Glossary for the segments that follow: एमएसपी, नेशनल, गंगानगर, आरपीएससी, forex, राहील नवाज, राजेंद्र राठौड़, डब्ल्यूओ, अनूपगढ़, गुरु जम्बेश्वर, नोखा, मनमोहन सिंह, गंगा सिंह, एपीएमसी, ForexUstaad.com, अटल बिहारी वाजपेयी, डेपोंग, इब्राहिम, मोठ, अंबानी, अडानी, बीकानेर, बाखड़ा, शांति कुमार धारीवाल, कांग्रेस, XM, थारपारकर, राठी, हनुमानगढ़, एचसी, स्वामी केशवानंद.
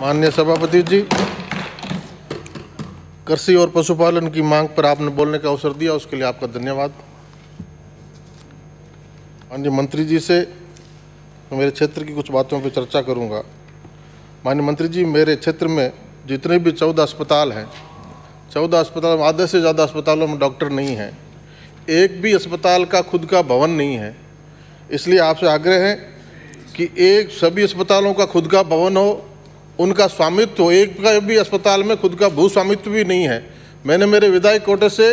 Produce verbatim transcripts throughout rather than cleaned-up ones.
माननीय सभापति जी, कृषि और पशुपालन की मांग पर आपने बोलने का अवसर दिया, उसके लिए आपका धन्यवाद। माननीय मंत्री जी से मैं मेरे क्षेत्र की कुछ बातों पर चर्चा करूंगा। माननीय मंत्री जी, मेरे क्षेत्र में जितने भी चौदह अस्पताल हैं, चौदह अस्पताल में आधे से ज़्यादा अस्पतालों में डॉक्टर नहीं हैं, एक भी अस्पताल का खुद का भवन नहीं है। इसलिए आपसे आग्रह है कि एक सभी अस्पतालों का खुद का भवन हो, उनका स्वामित्व हो। एक का भी अस्पताल में खुद का भू स्वामित्व भी नहीं है। मैंने मेरे विधायक कोटे से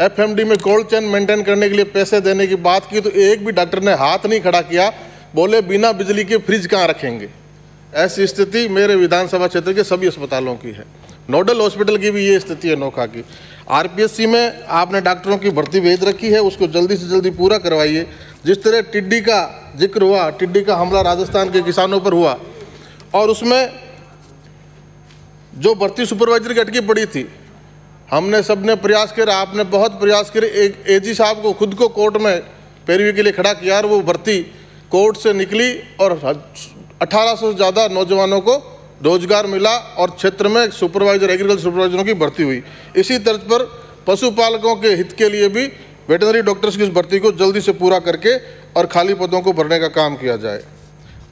एफएमडी में कोल्ड चेन मेंटेन करने के लिए पैसे देने की बात की तो एक भी डॉक्टर ने हाथ नहीं खड़ा किया, बोले बिना बिजली के फ्रिज कहाँ रखेंगे। ऐसी स्थिति मेरे विधानसभा क्षेत्र के सभी अस्पतालों की है। नोडल हॉस्पिटल की भी ये स्थिति है नोखा की। आरपीएससी में आपने डॉक्टरों की भर्ती भेज रखी है, उसको जल्दी से जल्दी पूरा करवाइए। जिस तरह टिड्डी का जिक्र हुआ, टिड्डी का हमला राजस्थान के किसानों पर हुआ और उसमें जो भर्ती सुपरवाइजर की अटकी पड़ी थी, हमने सब ने प्रयास किया, आपने बहुत प्रयास किए, एक एजी साहब को खुद को कोर्ट में पैरवी के लिए खड़ा किया और वो भर्ती कोर्ट से निकली और अठारह सौ से ज़्यादा नौजवानों को रोजगार मिला और क्षेत्र में सुपरवाइजर, एग्रीकल्चर सुपरवाइजरों की भर्ती हुई। इसी तर्ज पर पशुपालकों के हित के लिए भी वेटनरी डॉक्टर्स की इस भर्ती को जल्दी से पूरा करके और खाली पदों को भरने का काम किया जाए।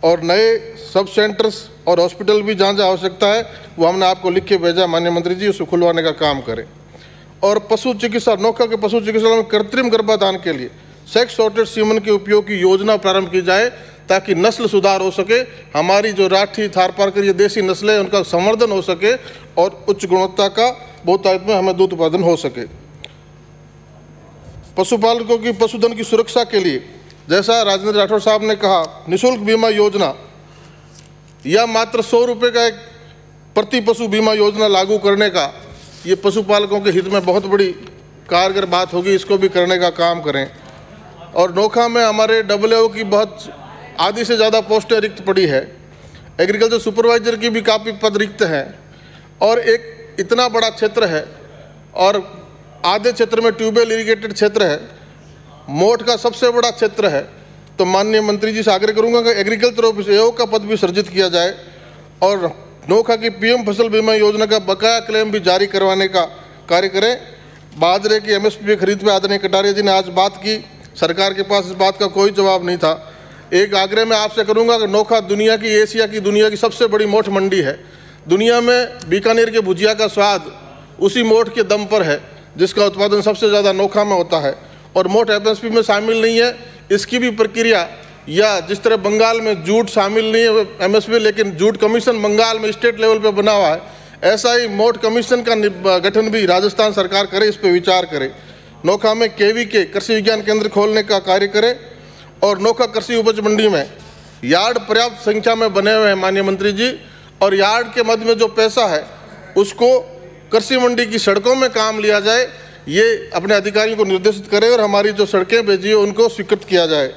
और नए सब सेंटर्स और हॉस्पिटल भी जहाँ जहाँ आवश्यकता है वो हमने आपको लिख के भेजा, माननीय मंत्री जी उसको खुलवाने का काम करें। और पशु चिकित्सा, नोखा के पशु चिकित्सा में कृत्रिम गर्भाधान के लिए सेक्स सॉर्टेड सीमन के उपयोग की योजना प्रारंभ की जाए ताकि नस्ल सुधार हो सके, हमारी जो राठी, थारपारकर, ये देसी नस्लें उनका संवर्धन हो सके और उच्च गुणवत्ता का बहुतायत में हमें दूध उत्पादन हो सके। पशुपालकों की पशुधन की सुरक्षा के लिए, जैसा राजेंद्र राठौड़ साहब ने कहा, निःशुल्क बीमा योजना या मात्र सौ रुपये का एक प्रति पशु बीमा योजना लागू करने का, ये पशुपालकों के हित में बहुत बड़ी कारगर बात होगी, इसको भी करने का काम करें। और नोखा में हमारे डब्ल्यूओ की बहुत आधी से ज़्यादा पोस्टें रिक्त पड़ी है, एग्रीकल्चर सुपरवाइजर की भी काफ़ी पद रिक्त हैं और एक इतना बड़ा क्षेत्र है और आधे क्षेत्र में ट्यूबवेल इरीगेटेड क्षेत्र है, मोठ का सबसे बड़ा क्षेत्र है। तो माननीय मंत्री जी से आग्रह करूंगा कि एग्रीकल्चर ऑफिस ए ओ का पद भी सर्जित किया जाए और नोखा की पीएम फसल बीमा योजना का बकाया क्लेम भी जारी करवाने का कार्य करें। बाजरे की एमएसपी खरीद पे आदरणीय कटारिया जी ने आज बात की, सरकार के पास इस बात का कोई जवाब नहीं था। एक आग्रह मैं आपसे करूंगा कि नोखा दुनिया की, एशिया की, दुनिया की सबसे बड़ी मोठ मंडी है। दुनिया में बीकानेर के भुजिया का स्वाद उसी मोठ के दम पर है जिसका उत्पादन सबसे ज़्यादा नोखा में होता है और मोठ एफएमसी में शामिल नहीं है। इसकी भी प्रक्रिया, या जिस तरह बंगाल में जूट शामिल नहीं है एमएसपी, लेकिन जूट कमीशन बंगाल में स्टेट लेवल पर बना हुआ है, ऐसा ही मोठ कमीशन का गठन भी राजस्थान सरकार करे, इस पर विचार करे। नोखा में केवीके कृषि विज्ञान केंद्र खोलने का कार्य करे और नोखा कृषि उपज मंडी में यार्ड पर्याप्त संख्या में बने हुए हैं माननीय मंत्री जी, और यार्ड के मध्य में जो पैसा है उसको कृषि मंडी की सड़कों में काम लिया जाए, ये अपने अधिकारियों को निर्देशित करें और हमारी जो सड़कें भेजी है उनको स्वीकृत किया जाए।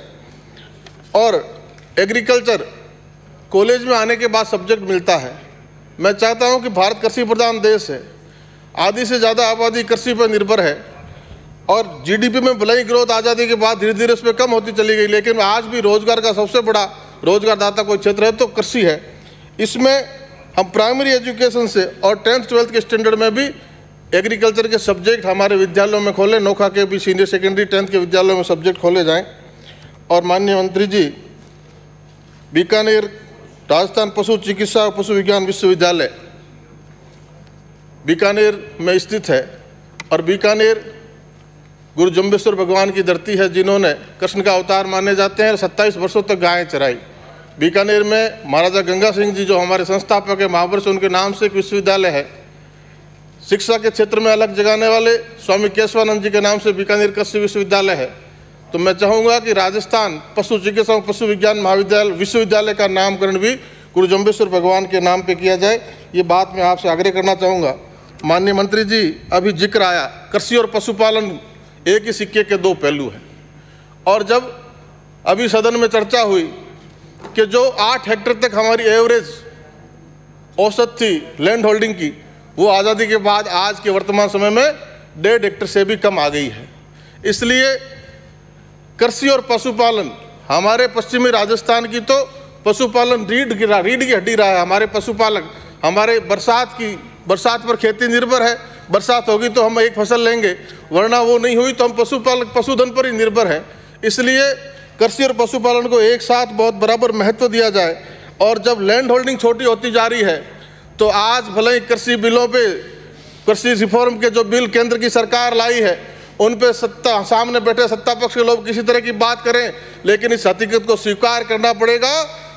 और एग्रीकल्चर कॉलेज में आने के बाद सब्जेक्ट मिलता है। मैं चाहता हूं कि भारत कृषि प्रधान देश है, आधी से ज़्यादा आबादी कृषि पर निर्भर है और जीडीपी में भले ही ग्रोथ आज़ादी के बाद धीरे धीरे उस पर कम होती चली गई, लेकिन आज भी रोजगार का सबसे बड़ा रोजगारदाता कोई क्षेत्र है तो कृषि है। इसमें हम प्राइमरी एजुकेशन से और टेंथ ट्वेल्थ के स्टैंडर्ड में भी एग्रीकल्चर के सब्जेक्ट हमारे विद्यालयों में खोले, नोखा के भी सीनियर सेकेंडरी टेंथ के विद्यालयों में सब्जेक्ट खोले जाएं। और माननीय मंत्री जी, बीकानेर राजस्थान पशु चिकित्सा और पशु विज्ञान विश्वविद्यालय बीकानेर में स्थित है और बीकानेर गुरु जम्बेश्वर भगवान की धरती है जिन्होंने कृष्ण का अवतार माने जाते हैं और सत्ताईस वर्षों तक गायें चराई। बीकानेर में महाराजा गंगा सिंह जी जो हमारे संस्थापक है महापुरुष, उनके नाम से एक विश्वविद्यालय है। शिक्षा के क्षेत्र में अलग जगाने वाले स्वामी केशवानंद जी के नाम से बीकानेर कृषि विश्वविद्यालय है। तो मैं चाहूँगा कि राजस्थान पशु चिकित्सा और पशु विज्ञान महाविद्यालय विश्वविद्यालय का नामकरण भी गुरु जम्बेश्वर भगवान के नाम पे किया जाए, ये बात मैं आपसे आग्रह करना चाहूँगा। माननीय मंत्री जी, अभी जिक्र आया, कृषि और पशुपालन एक ही सिक्के के दो पहलू हैं और जब अभी सदन में चर्चा हुई कि जो आठ हेक्टेयर तक हमारी एवरेज औसत थी लैंड होल्डिंग की, वो आज़ादी के बाद आज के वर्तमान समय में डेढ़ हेक्टेयर से भी कम आ गई है। इसलिए कृषि और पशुपालन, हमारे पश्चिमी राजस्थान की तो पशुपालन रीढ़ की रीढ़ की हड्डी रहा है, हमारे पशुपालक हमारे बरसात की बरसात पर खेती निर्भर है, बरसात होगी तो हम एक फसल लेंगे, वरना वो नहीं हुई तो हम पशुपालक पशुधन पर ही निर्भर हैं। इसलिए कृषि और पशुपालन को एक साथ बहुत बराबर महत्व दिया जाए। और जब लैंड होल्डिंग छोटी होती जा रही है तो आज भले ही कृषि बिलों पे, कृषि रिफॉर्म के जो बिल केंद्र की सरकार लाई है उन पे सत्ता सामने बैठे सत्ता पक्ष के लोग किसी तरह की बात करें, लेकिन इस हकीकत को स्वीकार करना पड़ेगा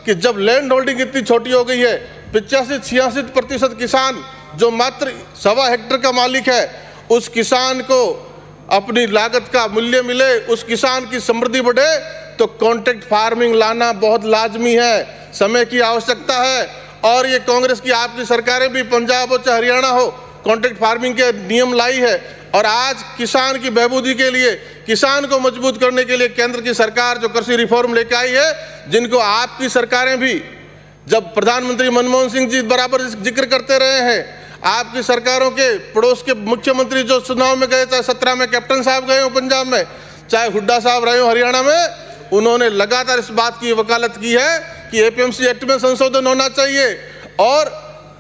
कि जब लैंड होल्डिंग इतनी छोटी हो गई है, पिचासी छियासी प्रतिशत किसान जो मात्र सवा हेक्टर का मालिक है, उस किसान को अपनी लागत का मूल्य मिले, उस किसान की समृद्धि बढ़े, तो कॉन्ट्रैक्ट फार्मिंग लाना बहुत लाजमी है, समय की आवश्यकता है। और ये कांग्रेस की आपकी सरकारें भी पंजाब हो चाहे हरियाणा हो, कॉन्ट्रैक्ट फार्मिंग के नियम लाई है और आज किसान की बहबूदी के लिए, किसान को मजबूत करने के लिए केंद्र की सरकार जो कृषि रिफॉर्म लेके आई है, जिनको आपकी सरकारें भी, जब प्रधानमंत्री मनमोहन सिंह जी बराबर जिक्र करते रहे हैं, आपकी सरकारों के पड़ोस के मुख्यमंत्री जो चुनाव में गए, चाहे सत्रह में कैप्टन साहब गए हो पंजाब में, चाहे हुड्डा साहब रहे हो हरियाणा में, उन्होंने लगातार इस बात की वकालत की है कि एपीएमसी एक्ट में संशोधन होना चाहिए और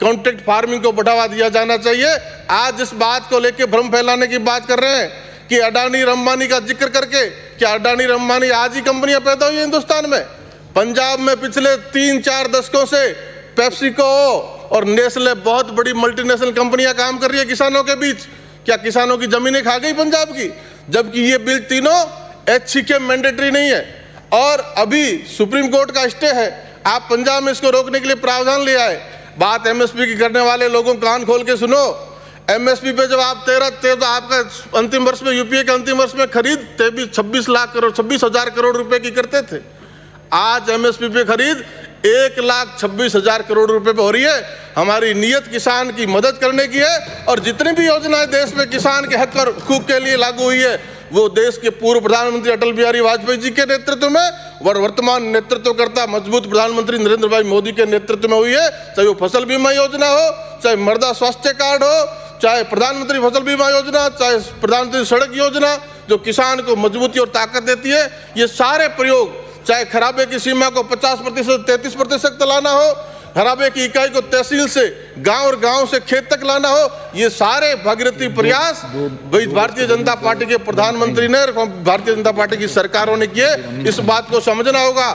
कॉन्ट्रैक्ट फार्मिंग को बढ़ावा दिया जाना चाहिए। आज इस बात को लेकर भ्रम फैलाने की बात कर रहे हैं कि अडानी अंबानी का जिक्र करके, क्या अडानी अंबानी आज ही कंपनियां पैदा हुई हिंदुस्तान में? पंजाब में पिछले तीन चार दशकों से पेप्सिको और नेशनल बहुत बड़ी मल्टीनेशनल कंपनियां काम कर रही है किसानों के बीच। क्या किसानों की जमीनें खा गई पंजाब की? जबकि ये बिल तीनों एचसी के मैंडेटरी नहीं है और अभी सुप्रीम कोर्ट का स्टे है। आप पंजाब में इसको रोकने के लिए प्रावधान ले आए। बात एमएसपी की करने वाले लोगों कान खोल के सुनो, एमएसपी पे जब आप तेरह तेरह आपका अंतिम वर्ष में, यूपीए के अंतिम वर्ष में खरीद तेबीस छब्बीस लाख करोड़ छब्बीस हजार करोड़ रुपए की करते थे, आज एमएसपी पे खरीद एक लाख छब्बीस हजार करोड़ रुपए पे हो रही है। हमारी नीयत किसान की मदद करने की है और जितनी भी योजनाएं देश में किसान के हक और हकूक के लिए लागू हुई है, वो देश के पूर्व प्रधानमंत्री अटल बिहारी वाजपेयी जी के नेतृत्व में और वर्तमान नेतृत्वकर्ता मजबूत प्रधानमंत्री नरेंद्र भाई मोदी के नेतृत्व में हुई है। चाहे वो फसल बीमा योजना हो, चाहे मृदा स्वास्थ्य कार्ड हो, चाहे प्रधानमंत्री फसल बीमा योजना, चाहे प्रधानमंत्री सड़क योजना जो किसान को मजबूती और ताकत देती है, ये सारे प्रयोग, चाहे खराबे की सीमा को पचास प्रतिशत तैंतीस प्रतिशत तक लाना हो, खराबे की इकाई को तहसील से गांव और गांव से खेत तक लाना हो, ये सारे भगीरथी प्रयास भारतीय जनता पार्टी के प्रधानमंत्री ने, भारतीय जनता पार्टी की सरकारों ने किए। इस बात को समझना होगा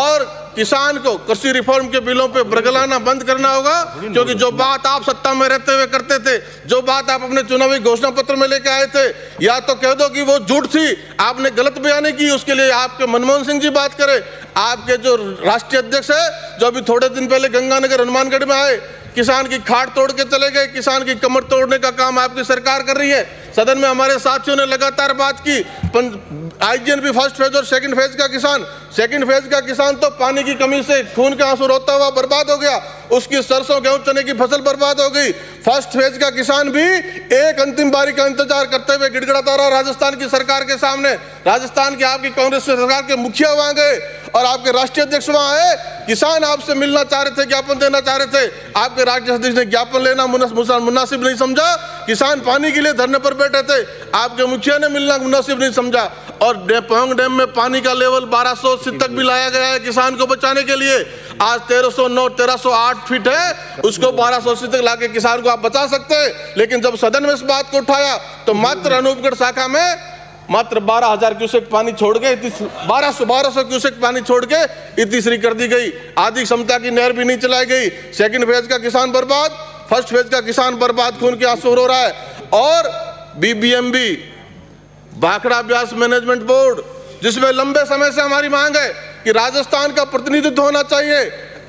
और किसान को कृषि रिफॉर्म के बिलों पे बरगलाना बंद करना होगा, क्योंकि जो बात आप सत्ता में रहते हुए करते थे, जो बात आप अपने चुनावी घोषणा पत्र में लेके आए थे, या तो कह दो कि वो झूठ थी, आपने गलत बयानी की, उसके लिए आपके मनमोहन सिंह जी बात करें, आपके जो राष्ट्रीय अध्यक्ष है जो अभी थोड़े दिन पहले गंगानगर हनुमानगढ़ में आए, किसान की खाट तोड़ के चले गए, किसान की कमर तोड़ने का काम आपकी सरकार कर रही है। सदन में हमारे साथियों ने लगातार बात की, आईजीएनबी फर्स्ट फेज और सेकंड फेज का किसान, सेकंड फेज का किसान तो पानी की कमी से खून का आंसू रोता हुआ बर्बाद हो गया, उसकी सरसों गेहूं चने की फसल बर्बाद हो गई। फर्स्ट फेज का किसान भी एक अंतिम बारी का इंतजार करते हुए गिड़गिड़ाता रहा राजस्थान की सरकार के सामने। राजस्थान के आपकी कांग्रेस सरकार के मुखिया वहां गए और आपके राष्ट्रीय अध्यक्ष वहां आए, किसान आपसे मिलना चाह रहे थे, ज्ञापन देना चाह रहे थे, आपके राष्ट्रीय अध्यक्ष ने ज्ञापन लेना मुनासिब नहीं समझा। किसान पानी के लिए धरने पर बैठे थे, आपके मुखिया ने मिलना मुनासिब नहीं समझा। और डेपोंग डैम में पानी का लेवल बारह सौ तक भी लाया गया है किसान को बचाने के लिए, आज तेरह सौ नौ तेरह सौ आठ फीट है, उसको बारह सौ अस्सी तक लाके किसान को आप बचा सकते हैं। लेकिन जब सदन में इस बात को उठाया तो मात्र अनूपगढ़ शाखा में मात्र बारह हज़ार क्यूसेक पानी छोड़ के बारह सौ क्यूसेक पानी छोड़ के इतिश्री कर दी गई, आधी क्षमता की नहर भी नहीं चलाई गई। सेकंड फेज का किसान बर्बाद, फर्स्ट फेज का किसान बर्बाद, खून के आंसू रो रहा है। और बीबीएमबी बाखड़ा ब्यास मैनेजमेंट बोर्ड, जिसमें लंबे समय से हमारी मांग है कि राजस्थान का प्रतिनिधित्व होना चाहिए,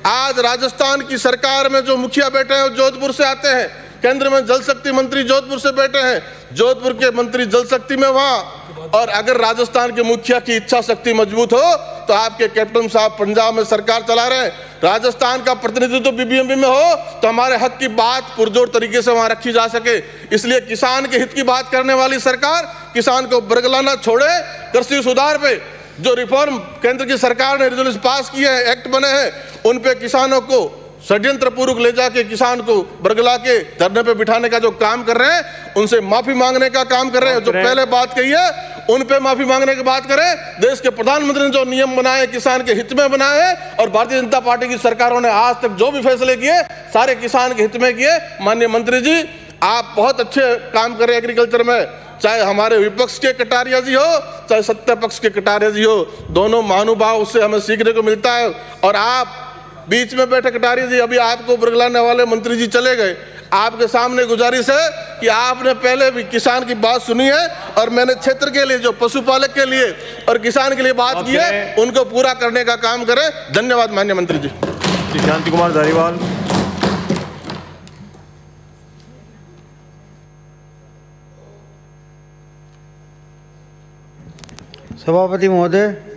आज राजस्थान की सरकार में जो मुखिया बैठे हैं जोधपुर से आते हैं, केंद्र में जल शक्ति मंत्री जोधपुर से बैठे हैं, जोधपुर के मंत्री जल शक्ति में वहां, और अगर राजस्थान के मुखिया की इच्छा शक्ति मजबूत हो तो आपके कैप्टन साहब पंजाब में सरकार चला रहे हैं। राजस्थान का प्रतिनिधित्व बीबीएमबी में हो तो हमारे हक की बात पुरजोर तरीके से वहां रखी जा सके। इसलिए किसान के हित की बात करने वाली सरकार किसान को बरगलाना छोड़े। कृषि सुधार पे जो रिफॉर्म केंद्र की सरकार ने रिजोल्यूशन पास किए हैं, एक्ट बने हैं, उन पे किसानों को षड्यंत्र पूर्वक ले जाके किसान को बरगला के धरने पे बिठाने का जो काम कर रहे हैं, उनसे माफी मांगने का काम कर रहे हैं। जो पहले बात कही है उन पे माफी मांगने की बात करें। देश के प्रधानमंत्री ने जो नियम बनाए किसान के हित में बनाए हैं, और भारतीय जनता पार्टी की सरकारों ने आज तक जो भी फैसले किए सारे किसान के हित में किए। माननीय मंत्री जी, आप बहुत अच्छे काम कर रहे हैं एग्रीकल्चर में, चाहे हमारे विपक्ष के कटारिया जी हो चाहे सत्ता पक्ष के कटारिया जी हो, दोनों महानुभाव से हमें सीखने को मिलता है। और आप बीच में बैठे कटारिया जी, अभी आपको बुरगलाने वाले मंत्री जी चले गए, आपके सामने गुजारिश है कि आपने पहले भी किसान की बात सुनी है, और मैंने क्षेत्र के लिए जो पशुपालक के लिए और किसान के लिए बात की है उनको पूरा करने का काम करें। धन्यवाद माननीय मंत्री जी। शांति कुमार धारीवाल। सभापति महोदय।